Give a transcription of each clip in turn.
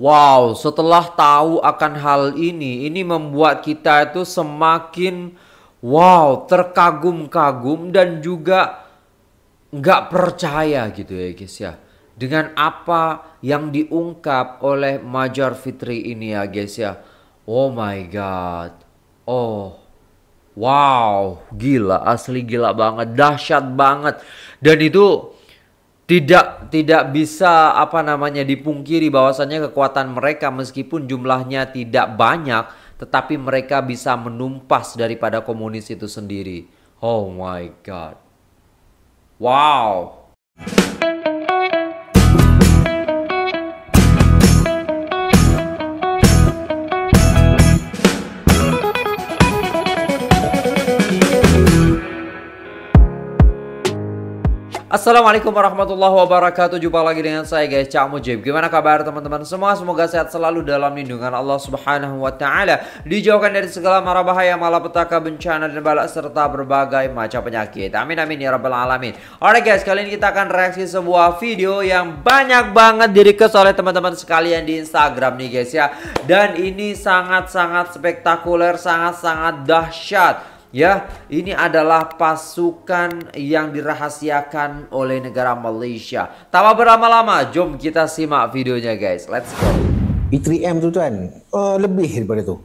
Wow, setelah tahu akan hal ini membuat kita itu semakin wow, terkagum-kagum dan juga nggak percaya gitu ya guys ya. Dengan apa yang diungkap oleh Major Fitri ini ya guys ya. Oh my god. Oh. Wow, gila, asli gila banget, dahsyat banget. Dan itu tidak bisa apa namanya dipungkiri bahwasannya kekuatan mereka meskipun jumlahnya tidak banyak, tetapi mereka bisa menumpas daripada komunis itu sendiri. Oh my god. Wow. Assalamualaikum warahmatullahi wabarakatuh. Jumpa lagi dengan saya guys, Cak Mojib. Gimana kabar teman-teman semua? Semoga sehat selalu dalam lindungan Allah Subhanahu wa taala. Dijauhkan dari segala mara bahaya, malapetaka, bencana dan bala serta berbagai macam penyakit. Amin amin ya rabbal alamin. Alright guys, kali ini kita akan reaksi sebuah video yang banyak banget di-request oleh teman-teman sekalian di Instagram nih guys ya. Dan ini sangat-sangat spektakuler, sangat-sangat dahsyat. Ya, ini adalah pasukan yang dirahasiakan oleh negara Malaysia. Tanpa berlama-lama, jom kita simak videonya guys. Let's go. E3M tu tuan, lebih daripada tu.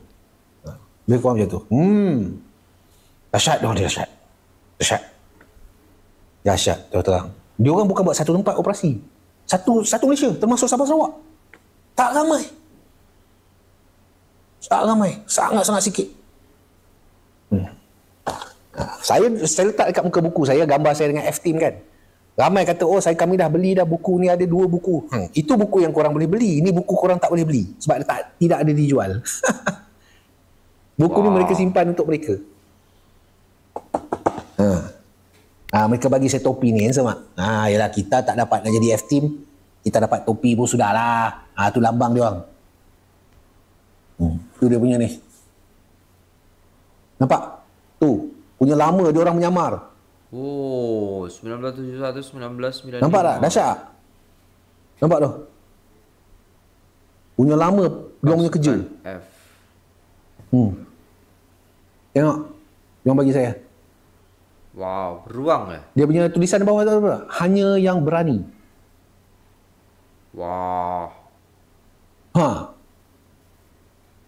Lebih kurang macam tu. Dahsyat dia, dahsyat. Dahsyat. Dahsyat, terang. Dia orang bukan buat satu tempat operasi. Satu Malaysia, termasuk Sabah Sarawak. Tak ramai. Sangat-sangat sikit. Saya letak dekat muka buku saya, gambar saya dengan F Team kan. Ramai kata, oh kami dah beli dah buku ni, ada 2 buku. Itu buku yang korang boleh beli, ini buku korang tak boleh beli sebab tidak ada dijual. Buku ni mereka simpan untuk mereka. Mereka bagi saya topi ni, handsome tak? Yelah, kita tak dapat nak jadi F Team, kita dapat topi pun sudahlah. Tu lambang dia orang. Tu dia punya ni. Nampak? Tu. Punya lama dia orang menyamar. Oh, 1971, 1995. Nampak tak? Dahsyat. Nampak tu? Punya lama dia punya kerja. F. Tengok. Dia bagi saya. Wow, beruang eh. Dia punya tulisan bawah tu apa? Hanya yang berani. Wow.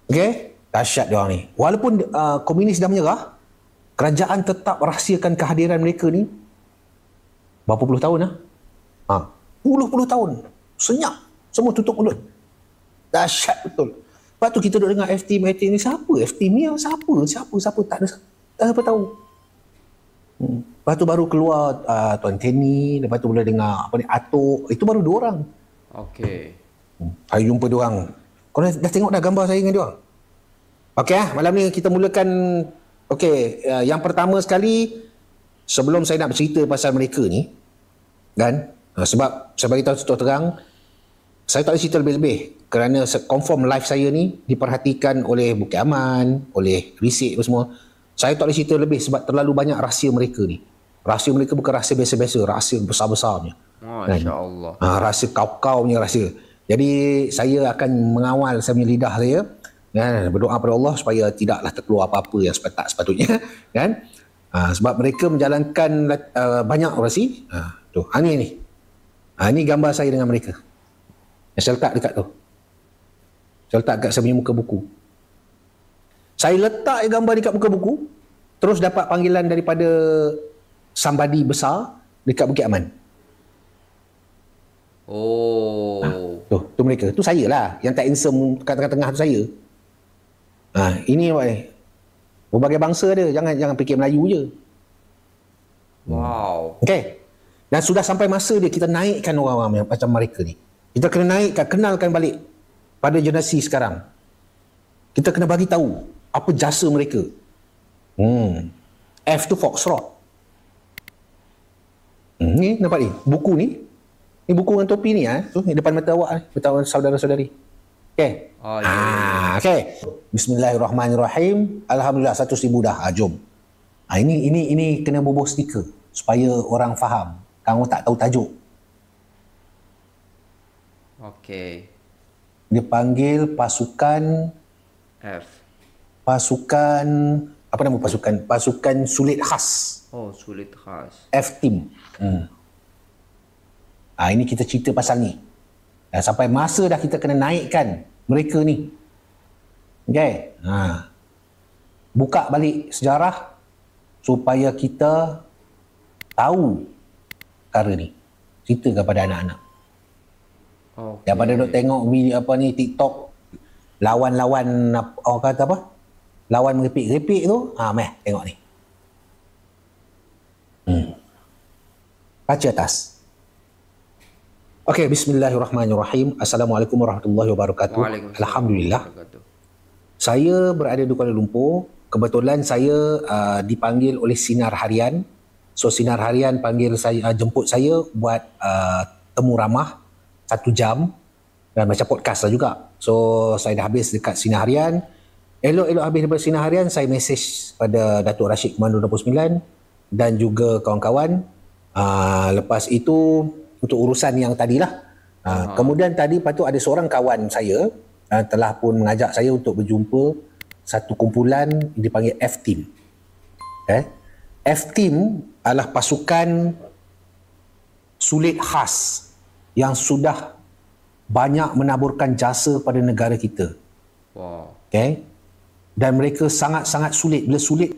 Okey, dahsyat dia orang ni. Walaupun komunis dah menyerah, kerajaan tetap rahsiakan kehadiran mereka ni berapa puluh tahun lah. Puluh-puluh tahun. Senyap. Semua tutup mulut. Dahsyat betul. Lepas tu kita duduk dengar F-Team ni siapa? F-Team ni siapa? Tak ada apa tahu. Lepas tu baru keluar Tuan Tenny. Lepas tu boleh dengar apa ni, Atok. Itu baru 2 orang. Okey. Saya jumpa 2 orang. Kau dah tengok dah gambar saya dengan dia orang? Okey lah. Malam ni kita mulakan. Okey, yang pertama sekali, sebelum saya nak bercerita pasal mereka ni, kan? Sebab saya beritahu terang, saya tak boleh cerita lebih-lebih kerana confirm live saya ni diperhatikan oleh Bukit Aman, oleh Risik apa semua. Saya tak boleh cerita lebih sebab terlalu banyak rahsia mereka ni. Rahsia mereka bukan rahsia biasa-biasa, rahsia besar-besarnya. Masya Allah. Rahsia kau-kau punya rahsia. Jadi saya akan mengawal saya punya lidah saya. Kan? Berdoa kepada Allah supaya tidaklah terkeluar apa-apa yang tak sepatutnya, kan? Sebab mereka menjalankan banyak operasi. Tu, ni. Ni gambar saya dengan mereka. Yang saya letak dekat tu. Saya letak dekat saya punya muka buku. Saya letak gambar dekat muka buku, terus dapat panggilan daripada somebody besar dekat Bukit Aman. Oh. Tu mereka. Tu saya lah. Yang tak handsome kat tengah-tengah tu saya. Ini berbagai bangsa dia, jangan fikir Melayu je. Wow. Okey. Dan sudah sampai masa dia kita naikkan orang-orang macam mereka ni. Kita kena kenalkan balik pada generasi sekarang. Kita kena bagi tahu apa jasa mereka. F tu Foxtrot. Ni nampak ni, buku ni. Ni buku dengan topi ni tu ni depan mata awak ni, betul saudara-saudari. Okey. Okey. Bismillahirrahmanirrahim. Alhamdulillah 1,000 dah. Jom. Ini kena bubuh stiker supaya orang faham. Kamu tak tahu tajuk. Okey. dia panggil pasukan F. Pasukan, apa nama pasukan? Pasukan Sulit Khas. Oh, Sulit Khas. F Team. Ini kita cerita pasal ni. Dah sampai masa dah kita kena naikkan mereka ni. Okay. Buka balik sejarah supaya kita tahu perkara ni. Cerita kepada anak-anak. Okay. Daripada duk tengok apa ni TikTok lawan-lawan orang kata apa? Lawan merepek-repek tu. Meh tengok ni. Baca atas. Okey, bismillahirrahmanirrahim. Assalamualaikum warahmatullahi wabarakatuh. Alhamdulillah. Saya berada di Kuala Lumpur. Kebetulan saya dipanggil oleh sinar harian. So sinar harian panggil saya, jemput saya buat temu ramah 1 jam dan macam podcast lah juga. So saya dah habis dekat sinar harian. Elok-elok habis daripada sinar harian, saya mesej pada Datuk Rashid Mando 29 dan juga kawan-kawan. Lepas itu untuk urusan yang tadilah. Kemudian tadi patut ada seorang kawan saya telah pun mengajak saya untuk berjumpa satu kumpulan dipanggil F Team. F Team adalah pasukan Sulit Khas yang sudah banyak menaburkan jasa pada negara kita. Wow. Okay? Dan mereka sangat-sangat sulit. Bila sulit,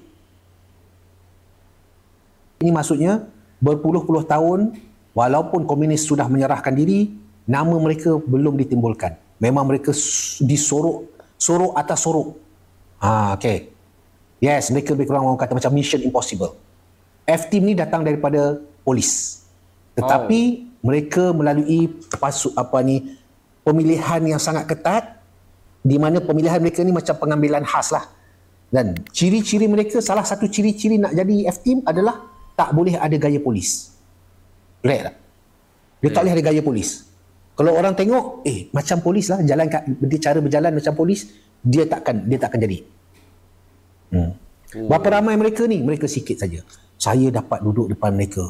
ini maksudnya berpuluh-puluh tahun walaupun komunis sudah menyerahkan diri, nama mereka belum ditimbulkan. Memang mereka disorok, sorok atas sorok. Okay. Yes, mereka lebih kurang orang kata macam Mission Impossible. F-Team ni datang daripada polis. Tetapi mereka melalui pemilihan yang sangat ketat, di mana pemilihan mereka ni macam pengambilan khas lah. Dan ciri-ciri mereka, salah satu ciri-ciri nak jadi F-Team adalah tak boleh ada gaya polis. Correct tak? Dia tak boleh ada gaya polis. Kalau orang tengok, macam polis lah, jalan kat, dia cara berjalan macam polis, dia takkan jadi. Berapa ramai mereka ni? Mereka sikit saja. Saya dapat duduk depan mereka.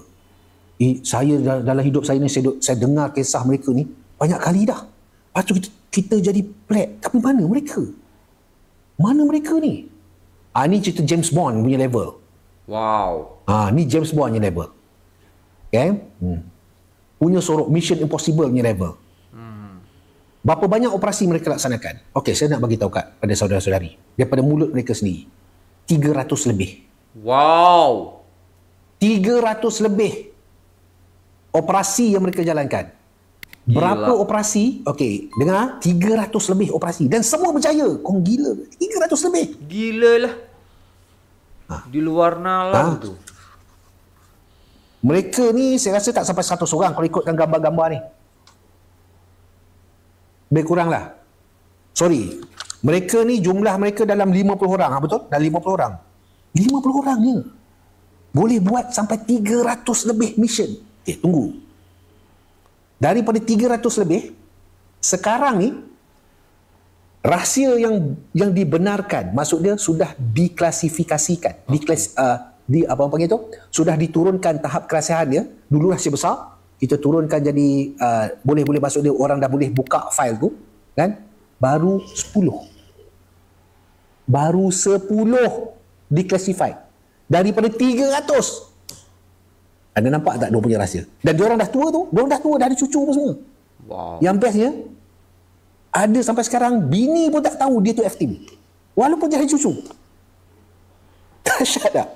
Saya dalam hidup saya ni, saya dengar kisah mereka ni banyak kali dah. Lepas tu kita jadi flat. Tapi mana mereka? Mana mereka ni? Ni cerita James Bond punya level. Wow. Ni James Bond punya level. Okay. Punya sorok Mission Impossible punya level. Berapa banyak operasi mereka laksanakan? Okey, saya nak bagi tahu pada saudara-saudari daripada mulut mereka sendiri. 300 lebih. Wow. 300 lebih operasi yang mereka jalankan. Gila. Berapa operasi? Okey, dengar, 300 lebih operasi dan semua berjaya. Kau gila. 300 lebih. Gilalah. Di luar nalar tu. Mereka ni saya rasa tak sampai 100 orang kalau ikutkan gambar-gambar ni. Lebih kurang lah. Sorry. Mereka ni jumlah mereka dalam 50 orang. Betul? Dalam 50 orang. 50 orang ni. Boleh buat sampai 300 lebih mission. Tunggu. Daripada 300 lebih, sekarang ni, rahsia yang dibenarkan, maksudnya sudah diklasifikasikan. Sudah diturunkan tahap kerahsiaan dia. Dulu rahsia besar, kita turunkan jadi boleh masuk dia, orang dah boleh buka fail tu, kan? Baru 10. Baru 10 diklasified. Daripada 300. Anda nampak tak dia punya rahsia? Dan dia orang dah tua tu, dia orang dah tua, dah ada cucu pun semua. Wow. Yang bestnya ada sampai sekarang bini pun tak tahu dia tu F Team. Walaupun dia ada cucu. Dahsyat tak?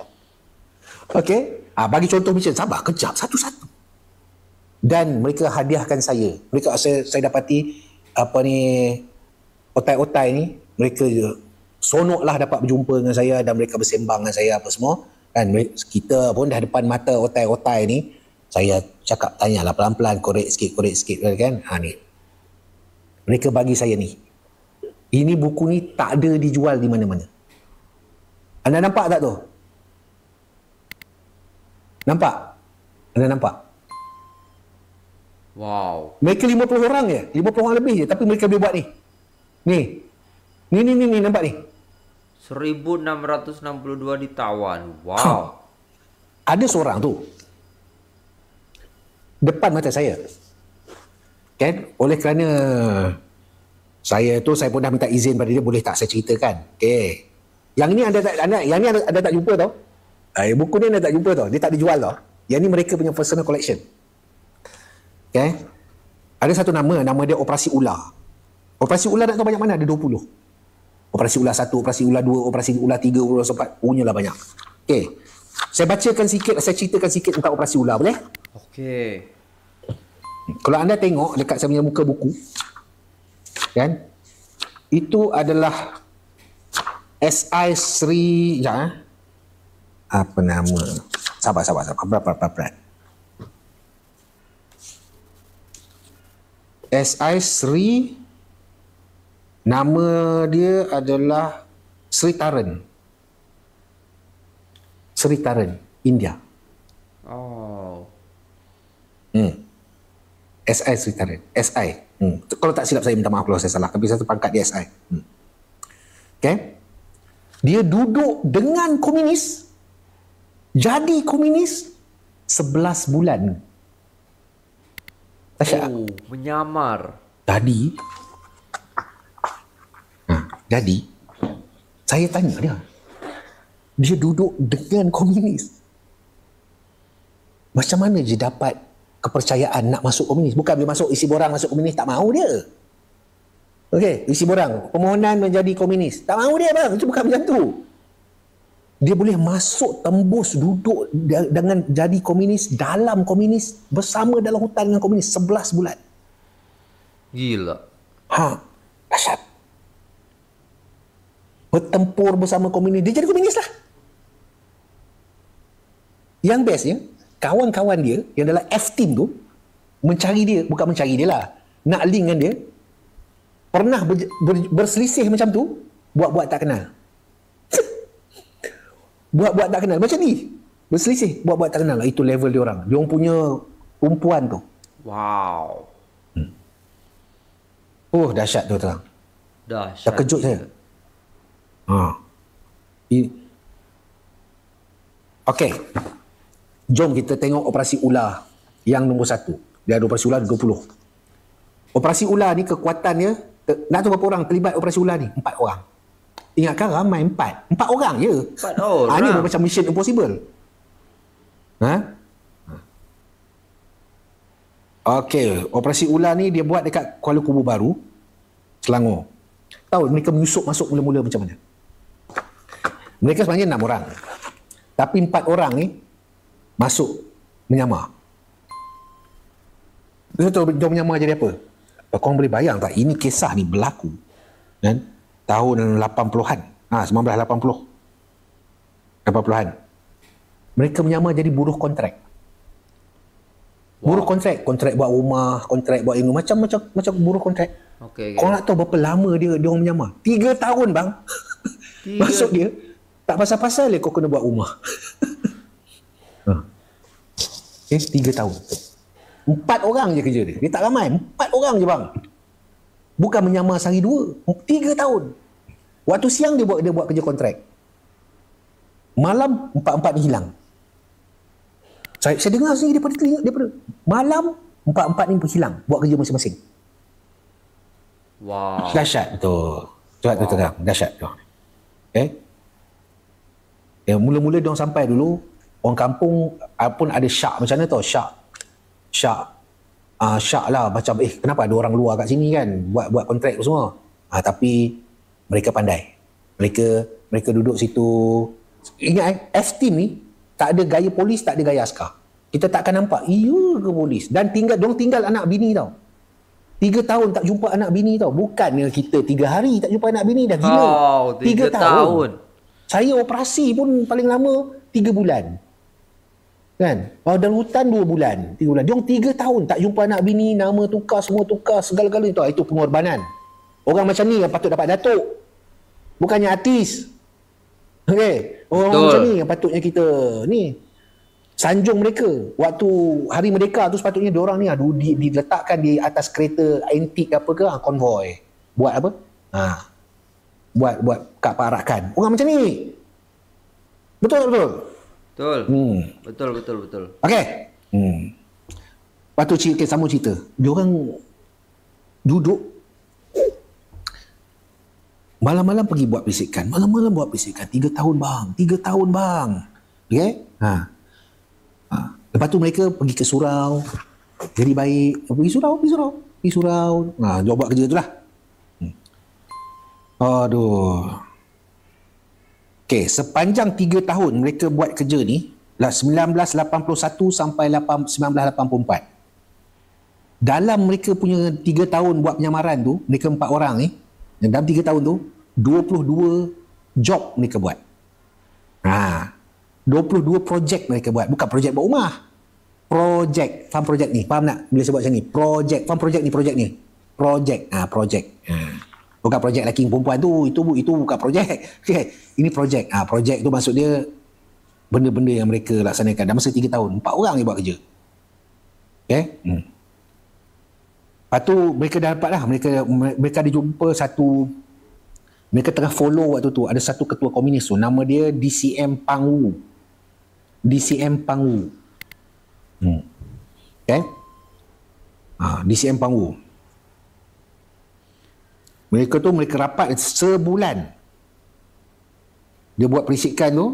Okey, bagi contoh mission, sabar kejap satu-satu. Dan mereka hadiahkan saya. Mereka saya dapati otai-otai ni, mereka sonoklah dapat berjumpa dengan saya dan mereka bersembang dengan saya apa semua. Kan kita pun dah depan mata otai-otai ni, saya cakap tanyalah pelan-pelan, korek sikit kan. Ni. Mereka bagi saya ni. Ini buku ni tak ada dijual di mana-mana. Anda nampak tak tu? Nampak? Anda nampak? Wow. Mereka 50 orang je. 50 orang lebih je. Tapi mereka boleh buat ni. Ni nampak ni. 1662 ditawan. Wow. Ada seorang tu. Depan mata saya. Kan? Oleh kerana Saya pun dah minta izin pada dia, boleh tak saya ceritakan. Okey. Yang ni anda tak jumpa tau. Buku ni anda tak jumpa tau. Dia tak dijual tau. Yang ni mereka punya personal collection. Okey. Ada satu nama dia Operasi Ular. Operasi Ular nak tahu banyak mana? Ada 20. Operasi Ular 1, Operasi Ular 2, Operasi Ular 3, Operasi Ular 4. Punyalah banyak. Okey. Saya bacakan sikit, saya ceritakan sikit tentang Operasi Ular, boleh? Okey. Kalau anda tengok dekat saya punya muka buku, kan? Itu adalah SI Sri, jangan apa nama? Sabar. Berapa. SI Sri, nama dia adalah Sri Taren, India. Oh. SI Sri Taren. SI. Kalau tak silap saya, minta maaf kalau saya salah. Tapi satu pangkat dia SI. Okay. Dia duduk dengan komunis. Jadi komunis 11 bulan. Menyamar. Jadi saya tanya dia. Dia duduk dengan komunis. Macam mana dia dapat kepercayaan nak masuk komunis? Bukan boleh masuk, isi borang masuk komunis, tak mahu dia. Okey, isi borang, permohonan menjadi komunis. Tak mahu dia bang, itu bukan macam tu. Dia boleh masuk, tembus, duduk dengan jadi komunis, dalam komunis, bersama dalam hutan dengan komunis 11 bulan. Gila. Dahsyat. Bertempur bersama komunis, dia jadi komunis lah. Yang bestnya, kawan-kawan dia yang dalam F Team tu bukan mencari dia lah, nak link dengan dia, pernah berselisih macam tu, buat-buat tak kenal macam ni, berselisih buat-buat tak kenal lah. Itu level dia orang punya kumpulan tu. Wow. Dahsyat tu terang. Terkejut saya. Okey. Jom kita tengok Operasi Ular yang nombor 1. Dia ada Operasi Ular 20. Operasi Ular ni kekuatannya, nak tahu berapa orang terlibat Operasi Ular ni? 4 orang. Ingatkan ramai 4. 4 orang je. 4 orang. Ini macam Mission Impossible. Okey, Operasi Ular ni dia buat dekat Kuala Kubu Baru, Selangor. Tahu mereka menyusup masuk mula-mula macam mana? Mereka sebenarnya 6 orang. Tapi 4 orang ni masuk menyamar. Lepas tu dia menyamar jadi apa? Korang boleh bayang tak, ini kisah ni berlaku kan? Tahun 80-an, 1980-an. Mereka menyamar jadi buruh kontrak. Buruh kontrak buat rumah, kontrak buat ilmu, macam buruh kontrak. Okay, korang nak tahu berapa lama dia orang menyamar? 3 tahun bang. Masuk dia tak pasal-pasal dia, kau kena buat rumah. 3 tahun. 4 orang je kerja dia. Dia tak ramai, 4 orang je bang. Bukan menyamar sehari 2, 3 tahun. Waktu siang dia buat kerja kontrak. Malam 4-4 ni hilang. Saya dengar sendiri daripada malam 4-4 ni hilang, buat kerja masing-masing. Wow. Dahsyat tu. Tu terang, dahsyat tu. Okey. Ya, mula-mula dia orang sampai dulu, orang kampung pun ada syak macam mana tau, syak lah macam kenapa ada orang luar kat sini kan, buat kontrak semua. Tapi mereka pandai. Mereka duduk situ. Ingat F Team ni tak ada gaya polis, tak ada gaya askar. Kita takkan nampak iya ke polis, dan diorang tinggal anak bini tau. 3 tahun tak jumpa anak bini tau. Bukannya kita 3 hari tak jumpa anak bini dah gila. 3 tahun. Saya operasi pun paling lama 3 bulan. Kan? Dalam hutan 2 bulan, 3 bulan. Dia orang 3 tahun tak jumpa anak bini, nama tukar, semua tukar, segala-galanya tu. Itu pengorbanan. Orang macam ni yang patut dapat datuk. Bukannya artis. Okey. Orang macam ni yang patutnya kita ni sanjung mereka. Waktu Hari Merdeka tu sepatutnya dia orang ni diletakkan di atas kereta antik apa ke, konvoi. Buat apa? Buat kat parakan. Orang macam ni. Betul. Betul. Okey. Lepas tu cerita, dia orang duduk Malam-malam pergi buat bisikan. 3 tahun bang. 3 tahun bang. Okay. Ha. Lepas tu mereka pergi ke surau. Jadi baik. Pergi surau. Ha, dia buat kerja tu lah. Aduh. Okay. Sepanjang 3 tahun mereka buat kerja ni. 1981 sampai 1984. Dalam mereka punya 3 tahun buat penyamaran tu, mereka 4 orang ni, dalam 3 tahun tu, 22 job mereka buat. 22 projek mereka buat. Bukan projek buat rumah. Projek. Faham projek ni? Faham tak bila saya buat macam ni? Projek. Faham projek ni? Projek ni? Projek. Bukan projek lelaki perempuan tu. Itu bukan projek. Okay. Ini projek. Projek tu maksud dia benda-benda yang mereka laksanakan. Dalam masa 3 tahun, 4 orang dia buat kerja. Okay. Lepas tu mereka dah dapat lah, mereka ada jumpa satu, mereka tengah follow waktu tu, ada satu ketua komunis tu, nama dia DCM Pangwu. Okay. DCM Pangwu. Mereka rapat sebulan. Dia buat perisikan tu,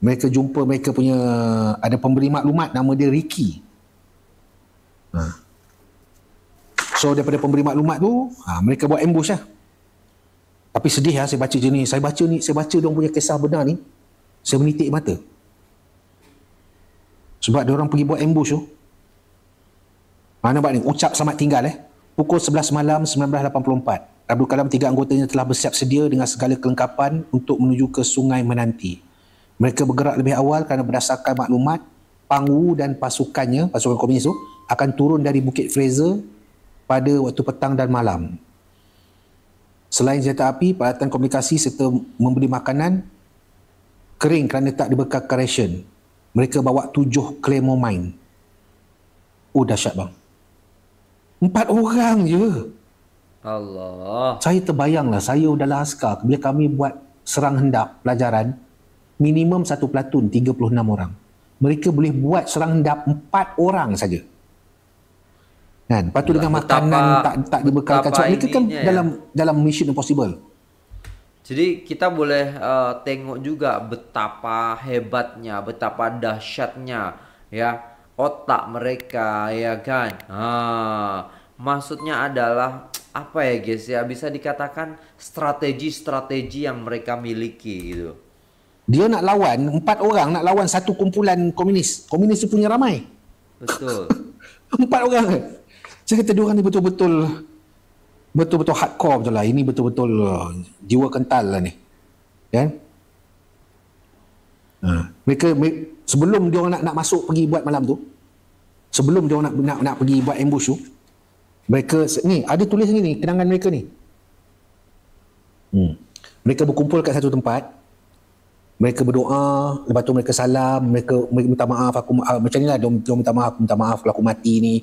mereka jumpa, mereka punya, ada pemberi maklumat nama dia Ricky. So daripada pemberi maklumat tu, mereka buat ambush lah. Tapi sedih lah saya baca je ni. Saya baca diorang punya kisah benar ni, saya menitik mata. Sebab diorang pergi buat ambush tu. Nampak ni, ucap selamat tinggal Pukul 11 malam 1984, Abdul Kalam 3 anggotanya telah bersiap sedia dengan segala kelengkapan untuk menuju ke Sungai Menanti. Mereka bergerak lebih awal kerana berdasarkan maklumat, Pangwu dan pasukannya, pasukan komunis tu, akan turun dari Bukit Fraser pada waktu petang dan malam. Selain senjata api, peralatan komunikasi serta membeli makanan kering kerana tak dibekalkan ration. Mereka bawa 7 claymore mine. Oh dahsyat bang. 4 orang je. Allah. Saya terbayanglah, saya adalah askar. Bila kami buat serang hendap pelajaran, minimum satu pelatun 36 orang. Mereka boleh buat serang hendap 4 orang saja. Kan? Lepas tu dengan makanan tak dibekalkan. Sebab mereka kan dalam mission impossible. Jadi kita boleh tengok juga betapa hebatnya, betapa dahsyatnya ya otak mereka ya kan. Maksudnya adalah apa ya guys ya, bisa dikatakan strategi-strategi yang mereka miliki gitu. Dia nak lawan 4 orang, nak lawan satu kumpulan komunis. Komunis tu punya ramai. Betul. 4 orang. Saya kata diorang ni betul-betul hardcore betul lah. Ini betul-betul jiwa kental lah ni. Kan? Mereka sebelum diorang nak masuk pergi buat malam tu, sebelum diorang nak pergi buat ambush tu, mereka ni ada tulis ni kenangan mereka ni. Mereka berkumpul kat satu tempat. Mereka berdoa, lepas tu mereka salam, mereka minta maaf, aku macam ni lah, dia minta maaf, aku minta maaf kalau aku mati ni,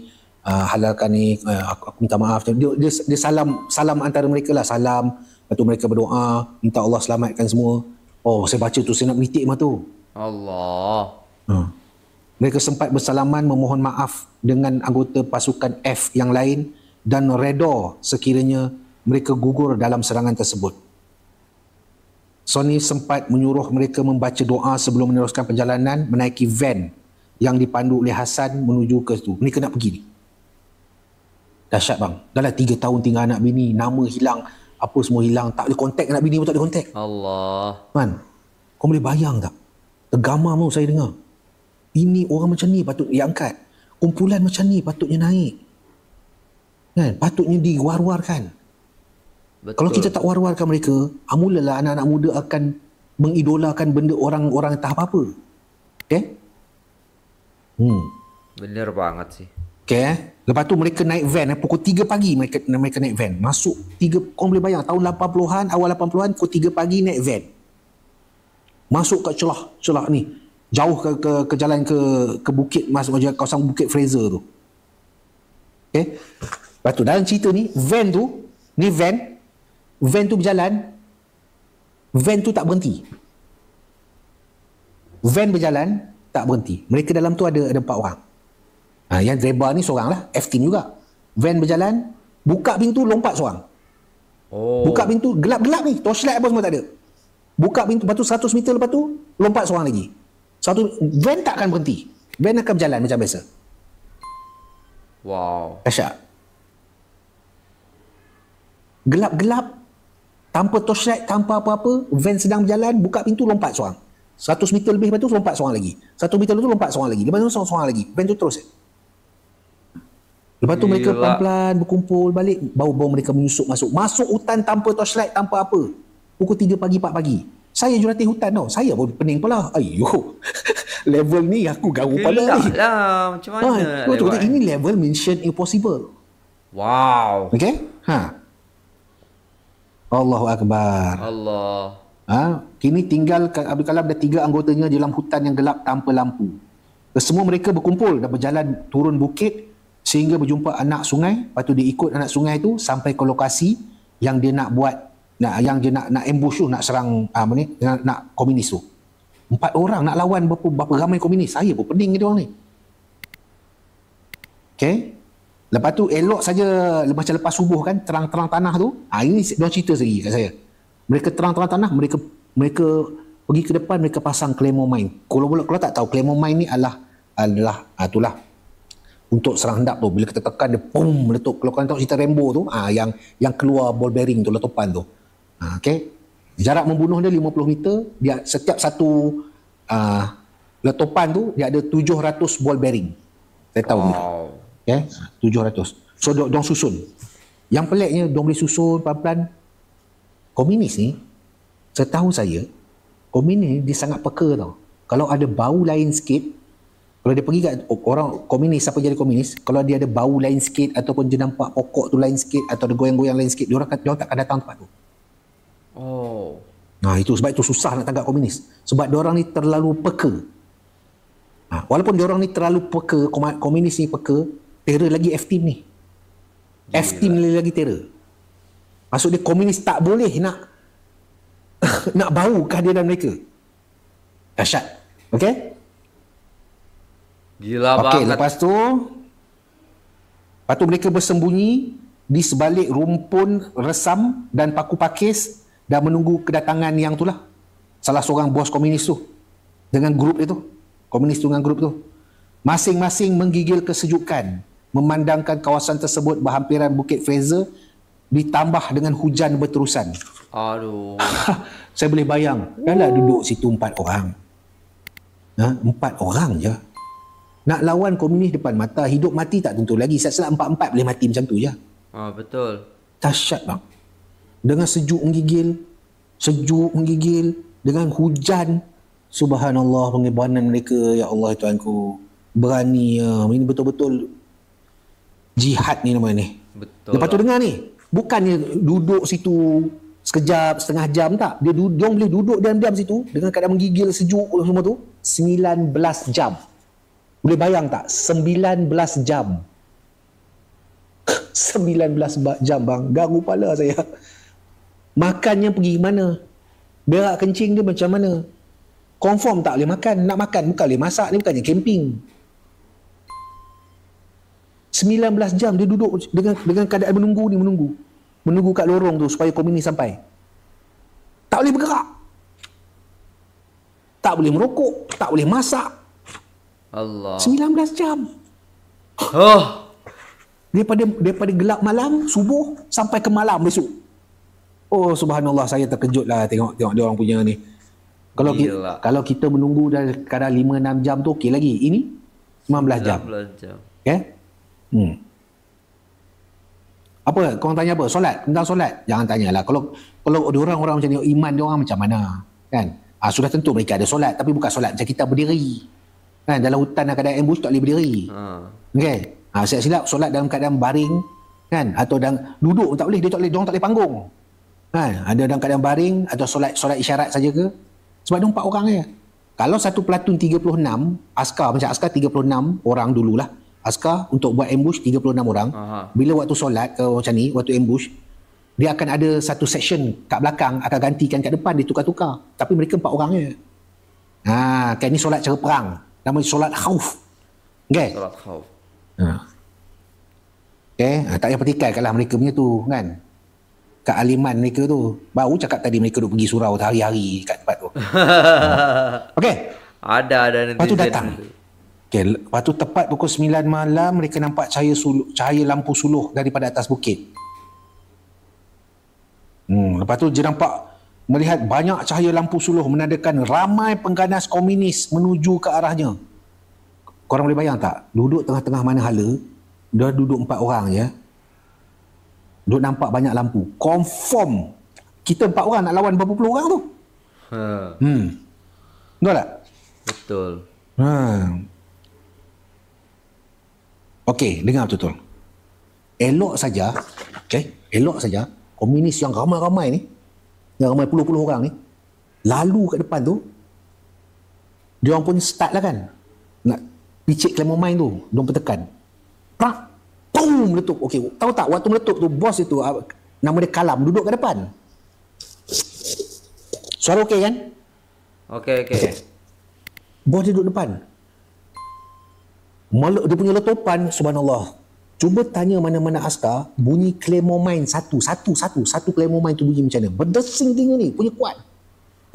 halalkan ni, aku minta maaf. Dia salam antara mereka lah, salam, lepas tu mereka berdoa, minta Allah selamatkan semua. Oh, saya baca tu, saya nak menitik mah tu. Allah. Mereka sempat bersalaman memohon maaf dengan anggota pasukan F yang lain dan reda sekiranya mereka gugur dalam serangan tersebut. Sony sempat menyuruh mereka membaca doa sebelum meneruskan perjalanan menaiki van yang dipandu oleh Hasan menuju ke situ. Mereka nak pergi ni. Dahsyat bang. Dah lah 3 tahun tinggal anak bini, nama hilang, apa semua hilang, tak boleh kontak anak bini pun tak boleh kontak. Allah. Man, kau boleh bayang tak? Tergama mau saya dengar. Ini orang macam ni patut diangkat. Kumpulan macam ni patutnya naik. Kan? Patutnya diwar-warkan. Betul. Kalau kita tak war-warkan mereka, mulalah anak-anak muda akan mengidolakan benda orang-orang tak apa-apa. Okay? Benar banget sih. Okay. Lepas tu mereka naik van. Pukul 3 pagi mereka naik van. Masuk 3, korang boleh bayang, tahun 80-an, awal 80-an, pukul 3 pagi naik van. Masuk kat celah ni. Jauh ke jalan ke bukit, masuk ke kawasan Bukit Fraser tu. Okay? Lepas tu dalam cerita ni, van tu berjalan, van tu tak berhenti. Van berjalan, tak berhenti. Mereka dalam tu ada 4 orang. Yang driver ni seorang lah, F Team juga. Van berjalan, buka pintu, lompat seorang. Oh. Buka pintu, gelap-gelap ni, torchlight apa semua tak ada. Buka pintu, lepas tu 100 meter lepas tu lompat seorang lagi. Satu van tak akan berhenti. Van akan berjalan macam biasa. Wow. Asyik. Gelap-gelap, tanpa torchlight, tanpa apa-apa, van sedang berjalan, buka pintu lompat seorang. 100 meter lebih lepas tu lompat seorang lagi. 1 meter lepas tu lompat seorang lagi. Lepas tu seorang lagi. Van tu terus. Lepas tu mereka pelan-pelan berkumpul balik, baru mereka menyusup masuk hutan tanpa torchlight, tanpa apa. Pukul 3 pagi, 4 pagi. Saya jurati hutan tau. Saya pun pening pula. Ayuh. Level ni aku garu pala ni. Lah, macam mana? Ini level Mission Impossible. Wow. Okay? Ha. Allahu Akbar. Allah. Ha? Kini tinggal Abdul Kalam ada 3 anggotanya dalam hutan yang gelap tanpa lampu. Semua mereka berkumpul dan berjalan turun bukit sehingga berjumpa anak sungai. Lepas tu dia ikut anak sungai tu sampai ke lokasi yang dia nak buat, yang dia nak ambush tu, nak serang apa ni, nak komunis tu. 4 orang nak lawan berapa ramai komunis. Saya pun pening dia orang ni. Okey. Lepas tu elok saja macam lepas subuh kan, terang-terang tanah tu. Ha, ini dia cerita sendiri kat saya. Mereka terang-terang tanah, mereka pergi ke depan, mereka pasang claymore mine. Kalau tak tahu, claymore mine ni adalah itulah untuk serang hendap tu, bila kita tekan dia pum meletup. Kalau korang tahu cerita Rambo tu, yang keluar ball bearing tu, letupan tu. Okey. Jarak membunuh dia 50 meter, dia setiap satu letupan tu dia ada 700 ball bearing. Saya tahu. Wow. Okey, 700. So dia susun. Yang peliknya dia boleh susun pelan-pelan. Komunis ni, setahu saya, komunis ni dia sangat peka tau. Kalau ada bau lain sikit, kalau dia pergi kat orang komunis, siapa jadi komunis, kalau dia ada bau lain sikit ataupun dia nampak pokok tu lain sikit atau ada goyang-goyang lain sikit, dia orang tak akan datang tempat tu. Oh. Nah, itu sebab itu susah nak tangkap komunis. Sebab dia orang ni terlalu peka. Ha, walaupun dia orang ni terlalu peka, komunis ni peka, terror lagi F Team ni. Gila. F Team ni lagi terror. Maksud dia komunis tak boleh nak bau kehadiran mereka. Dahsyat. Okey? Gila banget. Okey, lepas tu mereka bersembunyi di sebalik rumpun resam dan paku pakis dan menunggu kedatangan yang itulah, salah seorang bos komunis tu dengan grup itu. Komunis tu dengan grup tu. Masing-masing menggigil kesejukan memandangkan kawasan tersebut berhampiran Bukit Fraser ditambah dengan hujan berterusan. Aduh. Saya boleh bayang, kalau duduk situ 4 orang. 4 orang je. Nak lawan komunis depan mata, hidup mati tak tentu lagi. Setelah 4-4 boleh mati macam tu je. Ah, betul. Dahsyat bang. Dengan sejuk menggigil, dengan hujan. Subhanallah, pengorbanan mereka. Ya Allah Tuhanku, berani ya. Ini betul-betul jihad ni nama ni. Betul. Lepas tu dengar ni, bukannya duduk situ sekejap, setengah jam tak. Dia boleh duduk diam-diam situ dengan keadaan menggigil, sejuk semua tu 19 jam. Boleh bayang tak? 19 jam. 19 jam bang. Garu kepala saya. Makannya pergi mana? Berak kencing dia macam mana? Confirm tak boleh makan. Nak makan bukan boleh masak. Ni bukannya camping. 19 jam dia duduk dengan keadaan menunggu ni. Menunggu kat lorong tu supaya komunis sampai. Tak boleh bergerak. Tak boleh merokok. Tak boleh masak. Allah. 19 jam. Oh. Daripada gelap malam, subuh sampai ke malam besok. Oh, subhanallah, saya terkejutlah tengok dia orang punya ni. Kalau kita menunggu dah kadang 5-6 jam tu okey lagi. Ini 19 jam. 19 jam. Okey. Apa? Korang tanya apa? Solat? Tentang solat? Jangan tanyalah. Kalau orang-orang macam ni, iman dia orang macam mana? Kan? Ah, sudah tentu mereka ada solat, tapi bukan solat macam kita berdiri. Kan, dalam hutan dalam keadaan ambush tak boleh berdiri. Okey. Ha, silap solat dalam keadaan baring kan, atau dalam duduk tak boleh, dia tak boleh panggung. Kan, ada dalam keadaan baring atau solat isyarat saja ke? Sebab dia 4 orang je. Kalau satu pelatun 36 askar, macam askar 36 orang dululah. Askar untuk buat ambush 36 orang. Aha. Bila waktu solat ke macam ni, waktu ambush dia akan ada satu section kat belakang akan gantikan kat depan, dia tukar-tukar. Tapi mereka 4 orang je. Ha, kan ni solat cara perang. Namanya solat khauf. Okey? Solat khauf. Ha. Okey? Ha, tak payah petikai kat lah mereka punya tu kan. kealiman mereka tu. Baru cakap tadi mereka duk pergi surau hari-hari kat tempat tu. Okey. Ada nanti. Lepas tu datang. Okey, lepas tu tepat pukul 9 malam mereka nampak cahaya lampu suluh daripada atas bukit. Lepas tu dia nampak melihat banyak cahaya lampu suluh menandakan ramai pengganas komunis menuju ke arahnya. Korang boleh bayang tak? Duduk tengah-tengah manahala, dia duduk 4 orang je. Duduk nampak banyak lampu. Confirm kita 4 orang nak lawan berapa puluh orang tu. Betul tak? Betul. Okey, dengar betul-betul. Elok saja, okey, elok saja komunis yang ramai-ramai ni, yang ramai puluh-puluh orang ni lalu kat depan tu, dia orang pun start lah kan nak picit kelima main tu, dia orang tekan prak, boom, meletup. Okey, tahu tak waktu meletup tu bos itu nama dia Kalam, duduk kat depan. Suara okey kan? Okey. Bos dia duduk depan. Dia punya letupan, subhanallah. Cuba tanya mana-mana askar, bunyi claymore mine satu claymore mine tu bunyi macam mana. Berdesing tinggi ni, punya kuat.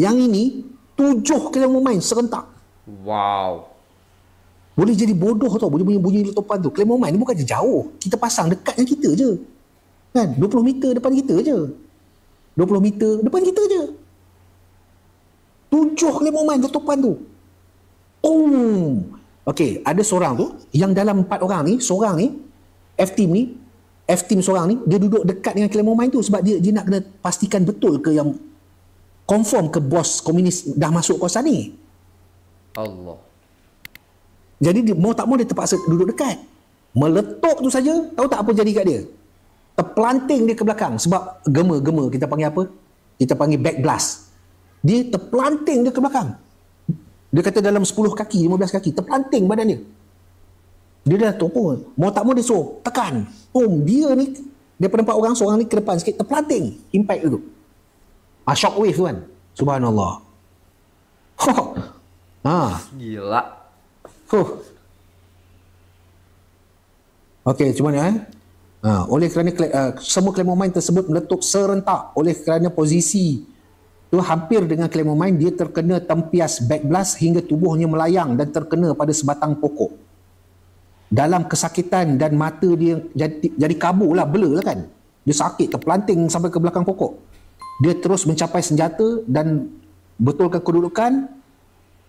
Yang ini, 7 claymore mine serentak. Wow. Boleh jadi bodoh tau, bunyi letupan tu. Claymore mine ni bukan je jauh. Kita pasang dekat dengan kita je. Kan? 20 meter depan kita je. 20 meter depan kita je. 7 claymore mine letupan tu. Oh. Okey, ada seorang tu, yang dalam 4 orang ni, seorang ni, F Team seorang ni, dia duduk dekat dengan claymore mine tu sebab dia nak kena pastikan betul ke yang confirm ke bos komunis dah masuk kawasan ni. Allah. Jadi dia mau tak mau dia terpaksa duduk dekat. Meletup tu saja, tahu tak apa jadi kat dia? Terpelanting dia ke belakang sebab gema, kita panggil apa? Kita panggil back blast. Dia terpelanting dia ke belakang. Dia kata dalam 10 kaki, 15 kaki, terpelanting badannya. Dia dah terpun. Mau tak mau dia suruh tekan. Dia ni daripada 4 orang, seorang ni ke depan sikit, terpelanting impact tu. Shock wave tu kan. Subhanallah. Gila. Okey, macam mana? Oleh kerana semua claymore mine tersebut meletup serentak, oleh kerana posisi tu hampir dengan claymore mine, dia terkena tempias backblast hingga tubuhnya melayang dan terkena pada sebatang pokok. Dalam kesakitan dan mata dia jadi kabur lah, blur lah kan. Dia sakit, terpelanting sampai ke belakang pokok. Dia terus mencapai senjata dan betulkan kedudukan,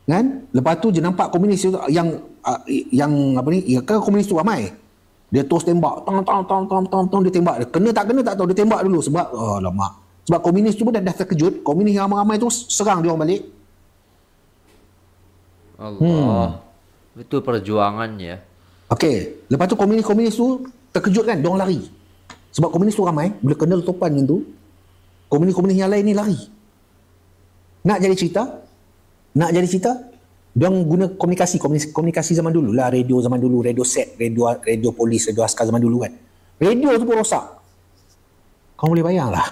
kan? Lepas tu dia nampak komunis yang apa ni? Ya, kan komunis tu ramai. Dia terus tembak, tong dia tembak. Dia kena tak tahu, dia tembak dulu sebab alamak. Sebab komunis tu pun dah terkejut, komunis yang ramai-ramai tu serang dia orang balik. Allah. Betul perjuangannya. Okey, lepas tu komunis-komunis tu terkejut kan, diorang lari. Sebab komunis tu ramai, bila kena letupan macam tu, komunis-komunis yang lain ni lari. Nak jadi cerita, diorang guna komunikasi zaman dulu lah, radio zaman dulu, radio set, radio polis, radio askar zaman dulu kan. Radio tu pun rosak. Kau boleh bayang lah.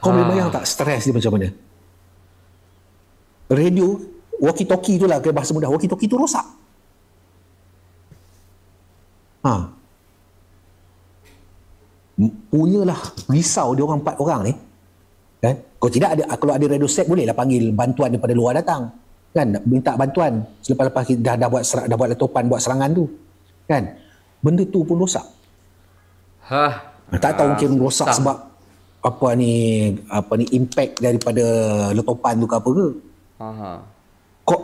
Kau boleh bayang tak stres dia macam mana? Radio, walkie-talkie tu lah, ke bahasa mudah, walkie-talkie tu rosak. Punyalah risau dia orang 4 orang ni kan? Kalau tidak ada, kalau ada radio set boleh lah panggil bantuan daripada luar datang kan, minta bantuan selepas-lepas dah buat letupan, buat serangan tu kan, benda tu pun rosak. Tak tahu mungkin rosak sebab apa ni impact daripada letupan tu ke apa ke.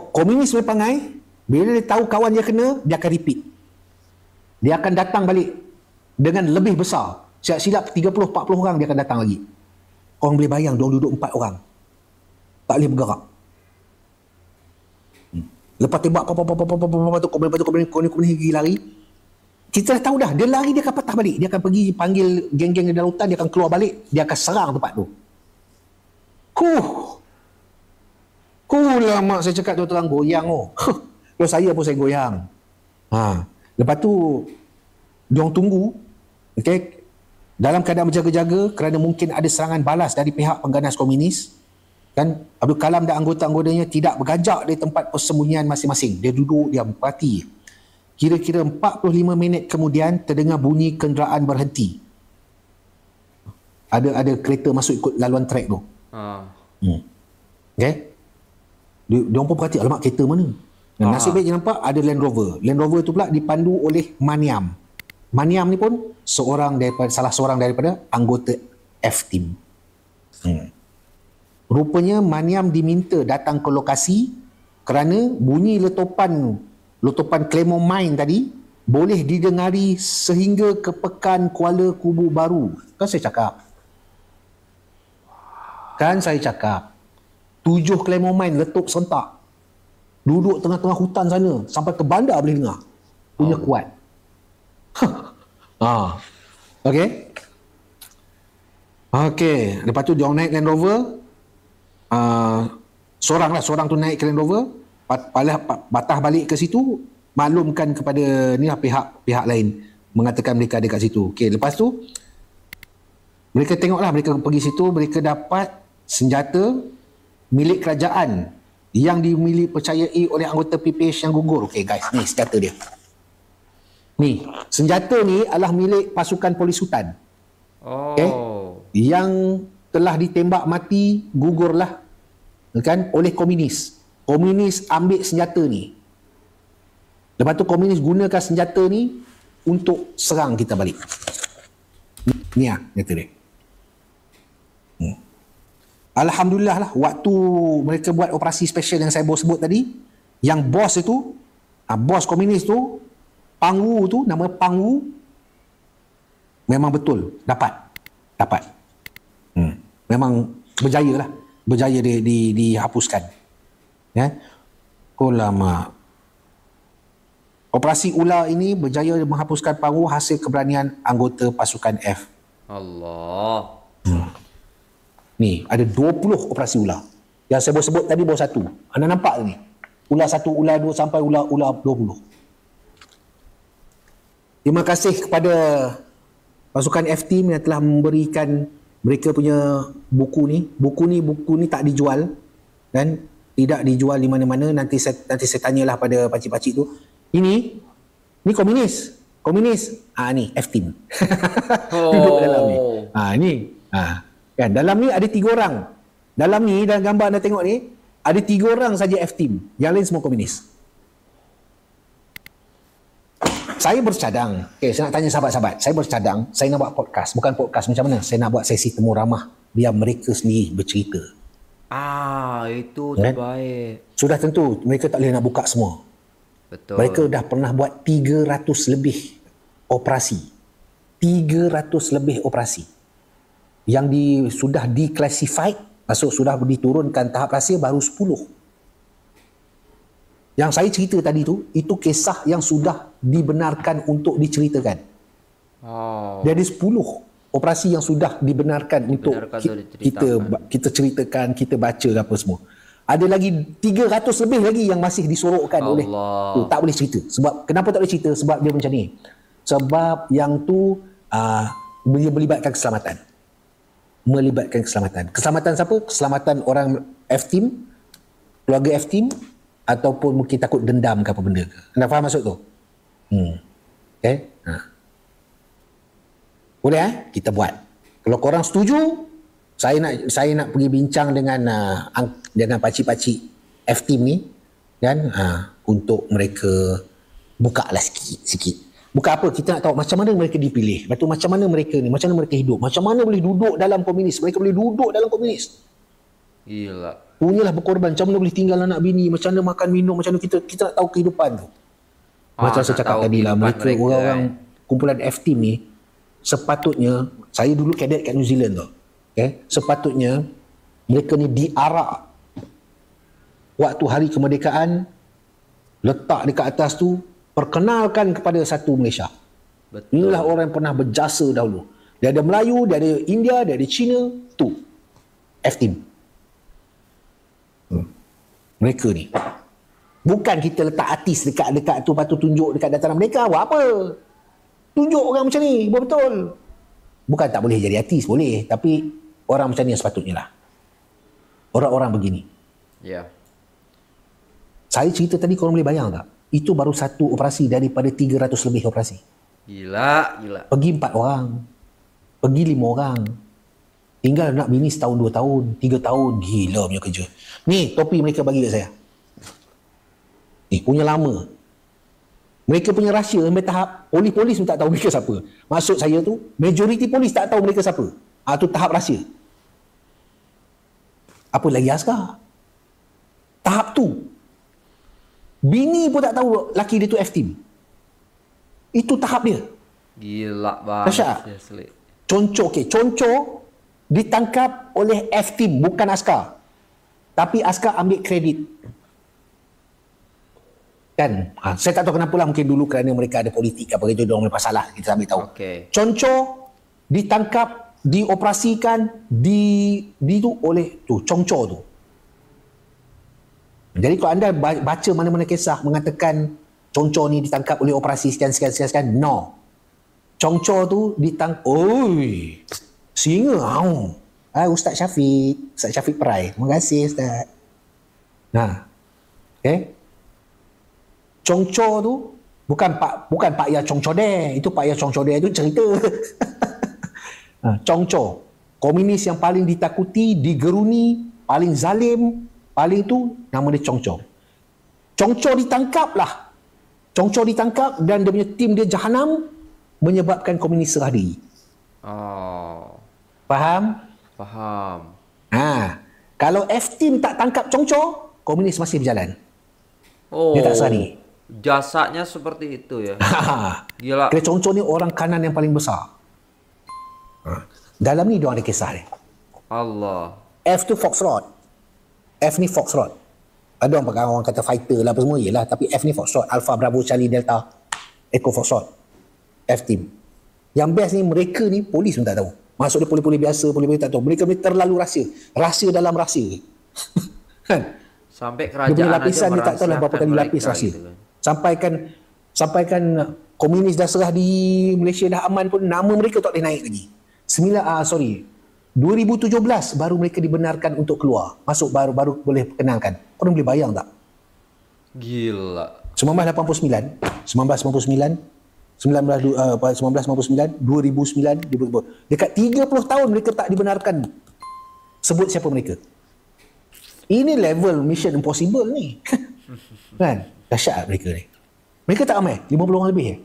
Komunis berpangai, bila dia tahu kawan dia kena, dia akan repeat. Dia akan datang balik dengan lebih besar. Silap-silap 30-40 orang dia akan datang lagi. Korang boleh bayang, diorang duduk 4 orang. Tak boleh bergerak. Lepas tembak, komunis pergi lari. Kita dah tahu dah, dia lari dia akan patah balik. Dia akan pergi panggil geng-geng dalam hutan, dia akan keluar balik, dia akan serang tempat tu. Lah mak saya cakap tu terang goyang tu. Kalau saya pun saya goyang. Lepas tu diorang tunggu, okey, dalam keadaan berjaga-jaga kerana mungkin ada serangan balas dari pihak pengganas komunis kan. Abdul Kalam dan anggota-anggotanya tidak bergajak dari tempat persembunyian masing-masing. Dia duduk, dia berhati. Kira-kira 45 minit kemudian terdengar bunyi kenderaan berhenti. ada kereta masuk ikut laluan trek tu. Okay, dia pun perhati, alamak kereta mana. Nasib baik je nampak ada Land Rover. Land Rover tu pula dipandu oleh Maniam. Maniam ni pun salah seorang daripada anggota F Team. Rupanya Maniam diminta datang ke lokasi kerana bunyi letupan Claymore Mine tadi boleh didengari sehingga ke pekan Kuala Kubu Baru. Kan saya cakap 7 Claymore Mine letup serentak, duduk tengah-tengah hutan sana, sampai ke bandar boleh dengar. Punya kuat. Okay, lepas tu diorang naik Land Rover. Seorang tu naik Land Rover, patah balik ke situ, maklumkan kepada ni pihak lain, mengatakan mereka ada kat situ. Okey, lepas tu mereka tengoklah, mereka pergi situ, mereka dapat senjata milik kerajaan yang dipercayai oleh anggota PPH yang gugur. Okey guys, ni senjata dia. Ni, senjata ni adalah milik pasukan polis hutan. Okay? Yang telah ditembak mati, gugurlah kan, oleh komunis. Komunis ambil senjata ni. Lepas tu komunis gunakan senjata ni untuk serang kita balik. Ni lah senjata dia. Alhamdulillah lah, waktu mereka buat operasi special yang saya sebut tadi, yang bos itu, bos komunis tu, Pangwu tu, nama Pangwu, memang betul dapat. Memang berjaya lah, berjaya dihapuskan. Ya. Ulama. Operasi Ular ini berjaya menghapuskan Pangu hasil keberanian anggota pasukan F. Allah. Ni ada 20 operasi ular. Yang saya sebut tadi baru satu. Anda nampak ni? Ular 1, ular 2 sampai ular 20. Terima kasih kepada pasukan F Team yang telah memberikan mereka punya buku ni. Buku ni tak dijual dan tidak dijual di mana-mana. Nanti saya tanyalah pada pakcik-pakcik tu. Ini komunis. Ni F Team. Duduk dalam ni. Kan dalam ni ada 3 orang. Dalam ni dalam gambar anda tengok ni ada 3 orang saja F Team. Yang lain semua komunis. Saya bercadang. Okay, saya nak tanya sahabat-sahabat. Saya bercadang, saya nak buat podcast. Bukan podcast macam mana? Saya nak buat sesi temu ramah biar mereka sendiri bercerita. Itu terbaik. Sudah tentu mereka tak boleh nak buka semua. Betul. Mereka dah pernah buat 300 lebih operasi. 300 lebih operasi. Yang sudah diklasified, maksud sudah diturunkan tahap rahsia baru 10. Yang saya cerita tadi tu, itu kisah yang sudah dibenarkan untuk diceritakan. Jadi 10 operasi yang sudah dibenarkan untuk kita ceritakan, kita baca apa semua. Ada lagi 300 lebih lagi yang masih disorokkan oleh tu, tak boleh cerita. Sebab kenapa tak boleh cerita? Sebab dia macam ni. Sebab yang tu melibatkan keselamatan. Keselamatan siapa? Keselamatan orang F Team, keluarga F Team, ataupun mungkin takut dendam ke apa benda ke. Anda faham maksud tu? Boleh kita buat. Kalau korang setuju, saya nak pergi bincang dengan pakcik-pakcik F Team ni kan, untuk mereka bukalah sikit. Buka apa? Kita nak tahu macam mana mereka dipilih. Lepas tu macam mana mereka ni, macam mana mereka hidup, macam mana boleh duduk dalam komunis. Gila. Punyalah berkorban, macam mana boleh tinggal anak bini, macam mana makan minum, macam mana kita nak tahu kehidupan tu. Macam saya cakap tadi lah, mereka orang kumpulan F Team ni, sepatutnya, saya dulu kadet kat New Zealand tu, sepatutnya mereka ni diarak waktu hari kemerdekaan, letak dekat atas tu, perkenalkan kepada satu Malaysia. Betul. Inilah orang yang pernah berjasa dahulu. Dia ada Melayu, dia ada India, dia ada China, tu F Team. Mereka ni. Bukan kita letak artis dekat tu, lepas tu tunjuk dekat dataran mereka, buat apa? Tunjuk orang macam ni, betul. Bukan tak boleh jadi artis, boleh. Tapi orang macam ni sepatutnya lah. Orang-orang begini. Ya. Yeah. Saya cerita tadi, korang boleh bayang tak? Itu baru satu operasi daripada 300 lebih operasi. Gila. Pergi 4 orang. Pergi 5 orang. Tinggal nak bini setahun, 2 tahun, 3 tahun. Gila punya kerja. Ni topi mereka bagi kat saya. Ni punya lama. Mereka punya rahsia sampai tahap polis-polis pun tak tahu mereka siapa. Maksud saya tu, majoriti polis tak tahu mereka siapa. Ah, tu tahap rahsia. Apa lagi askar? Tahap tu. Bini pun tak tahu laki dia tu F Team. Itu tahap dia. Gila bang. Masyarakat. Conco, okay. Conco ditangkap oleh F Team, bukan askar. Tapi askar ambil kredit. Kan? Ha, saya tak tahu kenapa lah, mungkin dulu kerana mereka ada politik apa gitu, diorang lepas salah, kita ambil tahu. Okay. Conco ditangkap, dioperasikan di tu oleh tu Conco tu. Jadi kalau anda baca mana-mana kisah mengatakan Conco ni ditangkap oleh operasi sekian-sekian, no. Conco tu ditangkap, oi, singa, hau. Ah, Ustaz Syafiq, Ustaz Syafiq Perai. Terima kasih Ustaz. Nah. Okay. Congco tu bukan Pak Ya Congco deh, itu Pak Ya Congco deh itu cerita. Congco, komunis yang paling ditakuti, digeruni, paling zalim, paling tu, nama dia Congco. Congco ditangkap lah. Congco ditangkap dan dia punya tim dia jahanam, menyebabkan komunis serah diri. Oh. Faham? Faham. Ha, kalau F Team tak tangkap Congco, komunis masih berjalan. Oh, dia tak serah diri. Jasanya seperti itu ya. Gila. Kira Congco ni orang kanan yang paling besar. Ha. Dalam ni dia ada kisah dia. Allah. F tu Foxtrot. F ni Foxtrot. Ada orang pakai, orang kata fighter lah apa semua, yelah, tapi F ni Foxtrot, Alpha Bravo Charlie Delta Echo Foxtrot. F Team. Yang best ni, mereka ni polis pun tak tahu. Maksud dia polis-polis biasa, polis-polis tak tahu. Mereka ni terlalu rahsia. Rahsia dalam rahsia. Kan? Sampai kerajaan dia punya lapisan ni tak tahu lah berapa kali lapis rahsia. Sampaikan komunis dah serah di Malaysia dah aman pun, nama mereka tak boleh naik lagi. 2017 baru mereka dibenarkan untuk keluar. Masuk baru boleh perkenalkan. Korang boleh bayang tak? Gila. 1999, 2009, dekat 30 tahun mereka tak dibenarkan sebut siapa mereka. Ini level Mission Impossible ni. Kan? Dahsyat mereka ni. Mereka tak ramai. 50 orang lebih ya?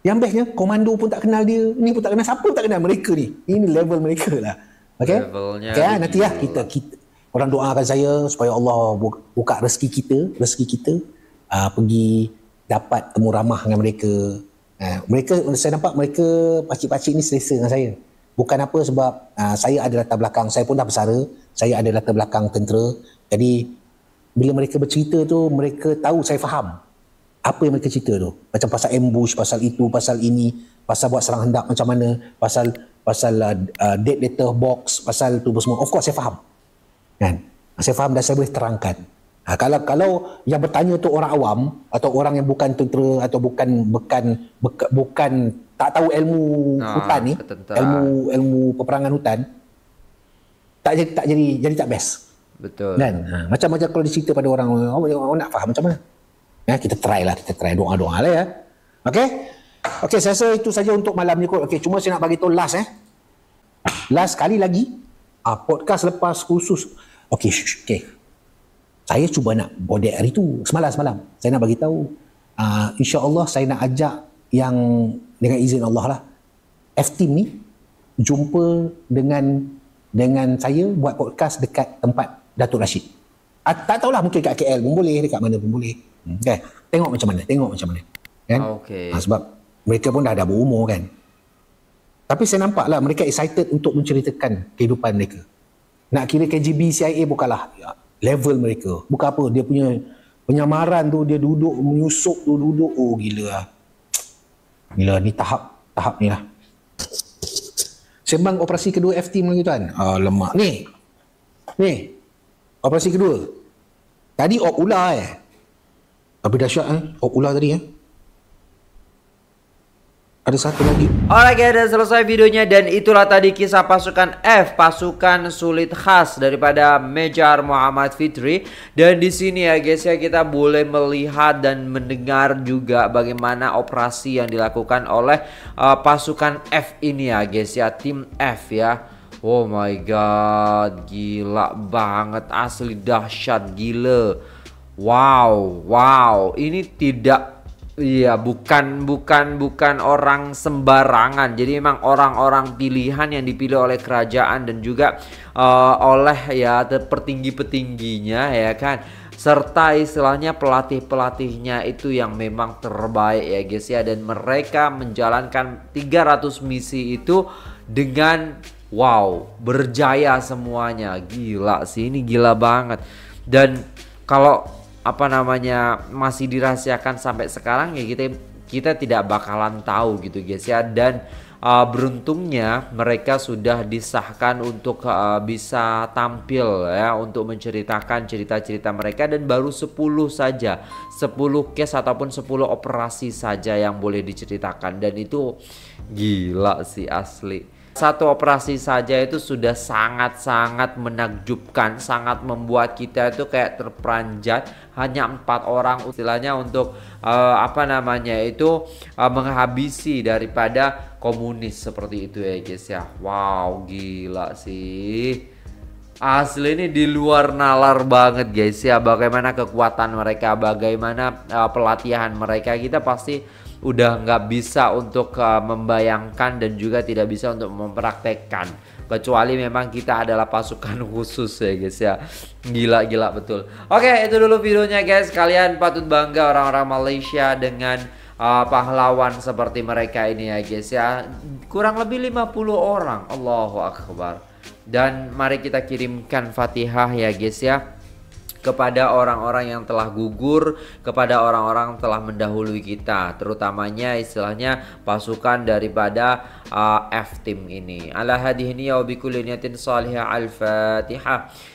Yang bestnya, komando pun tak kenal dia. Ni pun tak kenal. Siapa pun tak kenal mereka ni. Ini level mereka lah. Okay? Okay lah, nanti lah. Kita, orang doakan saya supaya Allah buka rezeki kita. Pergi dapat temu ramah dengan mereka. Mereka, saya nampak mereka, pakcik-pakcik ni selesa dengan saya. Bukan apa sebab saya ada latar belakang, saya pun dah bersara, saya ada latar belakang tentera. Jadi bila mereka bercerita tu, mereka tahu saya faham apa yang mereka cerita tu. Macam pasal ambush, pasal itu, pasal ini, pasal buat serang hendak macam mana, pasal date letter box, pasal tu semua. Of course saya faham. Kan? Saya faham dan saya boleh terangkan. Kalau yang bertanya tu orang awam atau orang yang bukan tentera atau bukan tak tahu ilmu hutan ni, ilmu peperangan hutan, tak jadi tak best. Betul. Dan macam kalau dicerita pada orang nak faham macam mana. Ya, kita try doa-doa lah ya. Okey, saya rasa itu saja untuk malam ni kot. Okey, cuma saya nak bagi tahu last Last sekali lagi, podcast lepas khusus. Okey. Saya cuba nak bodek hari tu, semalam. Saya nak bagi tahu insya-Allah saya nak ajak yang dengan izin Allah lah, F Team ni jumpa dengan saya buat podcast dekat tempat Datuk Rashid. Tak tahulah, mungkin dekat KL pun boleh, dekat mana pun boleh. Okay. Tengok macam mana. Kan? Okay. Sebab mereka pun dah berumur kan. Tapi saya nampak lah mereka excited untuk menceritakan kehidupan mereka. Nak kira KGB, CIA bukanlah level mereka. Bukan apa, dia punya penyamaran tu, dia duduk menyusup tu, duduk. Oh gila lah. Gila, ni tahap ni lah. Sembang operasi kedua F Team lagi tuan. Lemak ni. Ni. Operasi kedua. Tadi op ular Habis dahsyat op ular tadi Ada satu lagi. Alright guys, dan selesai videonya. Dan itulah tadi kisah pasukan F, pasukan sulit khas daripada Major Muhammad Fitri. Dan di sini ya guys ya, kita boleh melihat dan mendengar juga bagaimana operasi yang dilakukan oleh pasukan F ini ya guys ya, tim F ya. Oh my god, gila banget, asli dahsyat, gila. Wow, wow, ini tidak, iya, bukan orang sembarangan. Jadi memang orang-orang pilihan yang dipilih oleh kerajaan dan juga oleh ya petinggi-petingginya ya kan, serta istilahnya pelatih-pelatihnya itu yang memang terbaik ya guys ya. Dan mereka menjalankan 300 misi itu dengan wow, berjaya semuanya. Gila sih, ini gila banget. Dan kalau apa namanya masih dirahasiakan sampai sekarang ya, kita tidak bakalan tahu gitu guys ya. Dan beruntungnya mereka sudah disahkan untuk bisa tampil ya, untuk menceritakan cerita-cerita mereka. Dan baru 10 saja, 10 case ataupun 10 operasi saja yang boleh diceritakan. Dan itu gila sih asli. Satu operasi saja itu sudah sangat-sangat menakjubkan, sangat membuat kita itu kayak terperanjat. Hanya 4 orang istilahnya untuk apa namanya itu menghabisi daripada komunis seperti itu ya guys ya. Wow, gila sih. Asli ini di luar nalar banget guys ya, bagaimana kekuatan mereka, bagaimana pelatihan mereka. Kita pasti udah nggak bisa untuk membayangkan dan juga tidak bisa untuk mempraktekkan, kecuali memang kita adalah pasukan khusus ya guys ya. Gila-gila betul. Oke, itu dulu videonya guys. Kalian patut bangga orang-orang Malaysia dengan pahlawan seperti mereka ini ya guys ya. Kurang lebih 50 orang. Allahu Akbar. Dan mari kita kirimkan Fatihah ya guys ya kepada orang-orang yang telah gugur, kepada orang-orang telah mendahului kita, terutamanya istilahnya pasukan daripada F Team ini. Ala hadihni wa bikulli niyatin salihah. Al-Fatihah.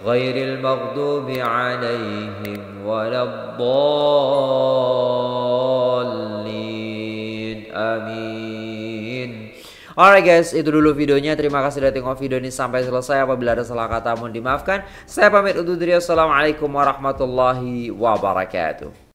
غير المغضوب عليهم ولا الضالين آمين. Alright guys, itu dulu videonya. Terima kasih sudah tengok video ini sampai selesai. Apabila ada salah kata mohon dimaafkan. Saya pamit undur diri. Assalamualaikum warahmatullahi wabarakatuh.